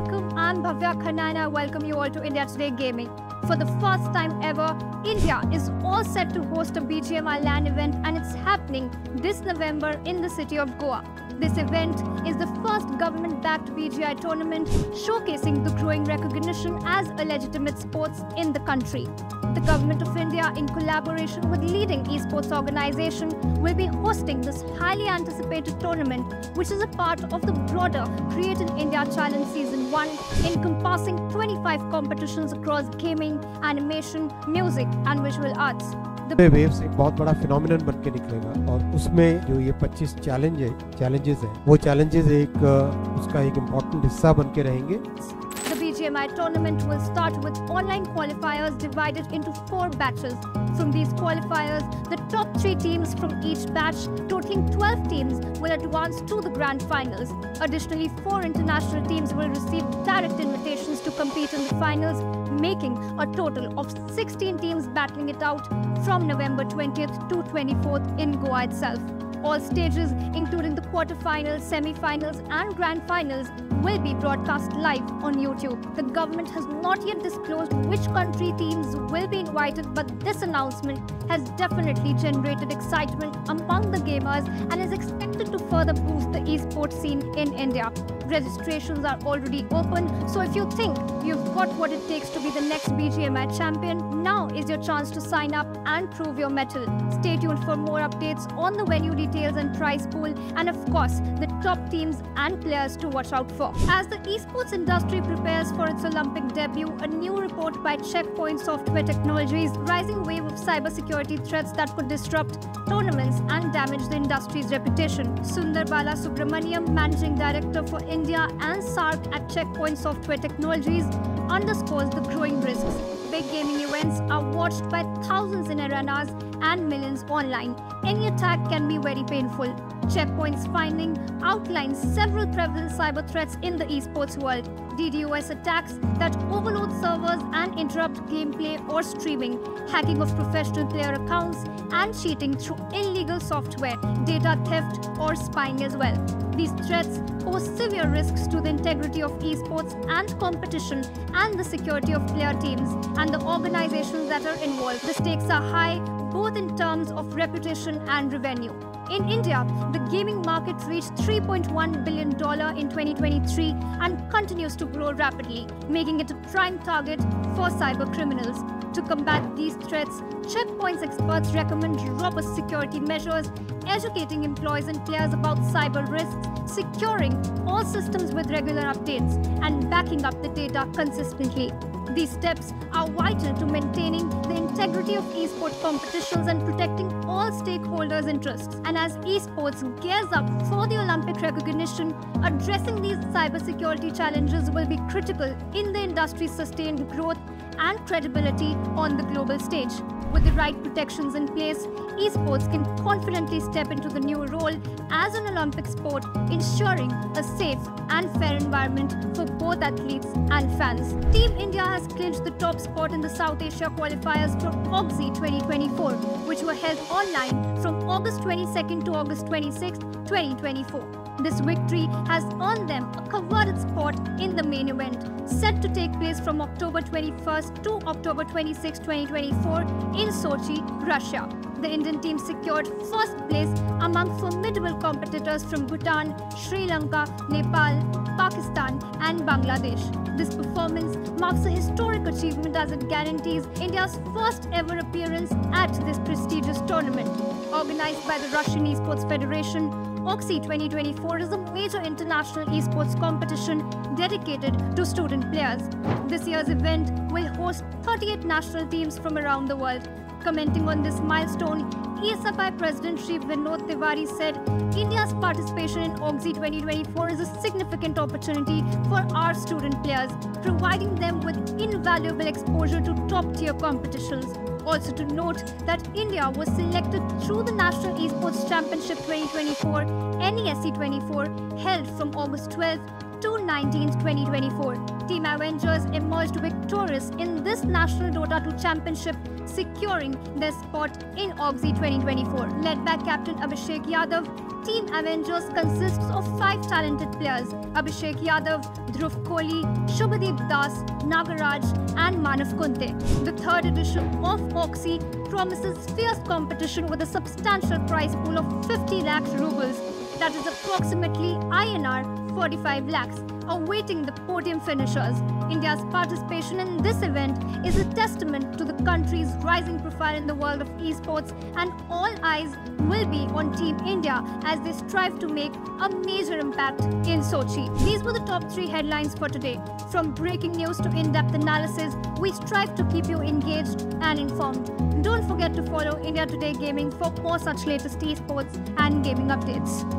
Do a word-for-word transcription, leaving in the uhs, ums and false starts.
welcome. I'm Bhavya Khanna and I welcome you all to India Today Gaming. For the first time ever, India is all set to host a B G M I LAN event, and it's happening this November in the city of Goa. This event is the first government-backed B G I tournament showcasing the growing recognition as a legitimate sports in the country. The Government of India, in collaboration with leading esports organizations, will be hosting this highly anticipated tournament, which is a part of the broader Create in India Challenge Season one, encompassing twenty-five competitions across gaming, animation, music and visual arts. Waves एक बहुत बड़ा phenomenon बन के निकलेगा और उसमें जो ये पच्चीस चैलेंजेस चैलेंजेस हैं वो चैलेंजेस एक उसका एक इम्पोर्टेंट हिस्सा बन के रहेंगे. The B G M I tournament will start with online qualifiers divided into four batches. From these qualifiers, the top three teams from each batch, totaling twelve teams, will advance to the grand finals. Additionally, four international teams will receive direct invitations to compete in the finals, making a total of sixteen teams battling it out from November twentieth to twenty-fourth in Goa itself. All stages, including the quarterfinals, semi-finals and grand finals, will be broadcast live on YouTube. The government has not yet disclosed which country teams will be invited, but this announcement has definitely generated excitement among the gamers and is expected to further boost the esports scene in India. Registrations are already open, so if you think you've got what it takes to be the next B G M I champion, now is your chance to sign up and prove your mettle. Stay tuned for more updates on the venue details and prize pool, and of course, the top teams and players to watch out for. As the esports industry prepares for its Olympic debut, a new report by Check Point Software Technologies, rising wave of cybersecurity threats that could disrupt tournaments and damage the industry's reputation. Sundar Balasubramanian, Managing Director for India and SARC at Check Point Software Technologies, underscores the growing risks. Big gaming events are watched by thousands in arenas and millions online. Any attack can be very painful. Check Point's finding outlines several prevalent cyber threats in the esports world. DDoS attacks that overload servers and interrupt gameplay or streaming, hacking of professional player accounts, and cheating through illegal software, data theft, or spying as well. These threats pose severe risks to the integrity of esports and competition and the security of player teams and the organizations that are involved. The stakes are high, both in terms of reputation and revenue. In India, the gaming market reached three point one billion dollars in twenty twenty-three and continues to grow rapidly, making it a prime target for cyber criminals. To combat these threats, Check Point's experts recommend robust security measures, educating employees and players about cyber risks, securing all systems with regular updates, and backing up the data consistently. These steps are vital to maintaining the integrity of esports competitions and protecting all stakeholders' interests. And as esports gears up for the Olympic recognition, addressing these cybersecurity challenges will be critical in the industry's sustained growth and credibility on the global stage. With the right protections in place, esports can confidently step into the new role as an Olympic sport, ensuring a safe and fair environment for both athletes and fans. Team India has clinched the top spot in the South Asia qualifiers for COGSI twenty twenty-four, which were held online from August twenty-second to August twenty-sixth, twenty twenty-four. This victory has earned them a coveted spot in the main event, set to take place from October twenty-first to October twenty-sixth, twenty twenty-four in Sochi, Russia. The Indian team secured first place among formidable competitors from Bhutan, Sri Lanka, Nepal, Pakistan and Bangladesh. This performance marks a historic achievement as it guarantees India's first ever appearance at this prestigious tournament. Organized by the Russian Esports Federation, AUXI twenty twenty-four is a major international esports competition dedicated to student players. This year's event will host thirty-eight national teams from around the world. Commenting on this milestone, E S F I President Shiv Vinod Tiwari said, "India's participation in AUXI twenty twenty-four is a significant opportunity for our student players, providing them with invaluable exposure to top-tier competitions." Also to note that India was selected through the National Esports Championship twenty twenty-four, N E S C twenty-four, held from August twelfth June nineteenth, twenty twenty-four, Team Avengers emerged victorious in this National Dota two Championship, securing their spot in A U X I twenty twenty-four. Led by Captain Abhishek Yadav, Team Avengers consists of five talented players: Abhishek Yadav, Dhruv Kohli, Shubhadeep Das, Nagaraj and Manav Kunte. The third edition of A U X I promises fierce competition with a substantial prize pool of fifty lakh rubles, that is approximately I N R forty-five lakhs, awaiting the podium finishers. India's participation in this event is a testament to the country's rising profile in the world of esports, and all eyes will be on Team India as they strive to make a major impact in Sochi. These were the top three headlines for today. From breaking news to in-depth analysis, we strive to keep you engaged and informed. Don't forget to follow India Today Gaming for more such latest esports and gaming updates.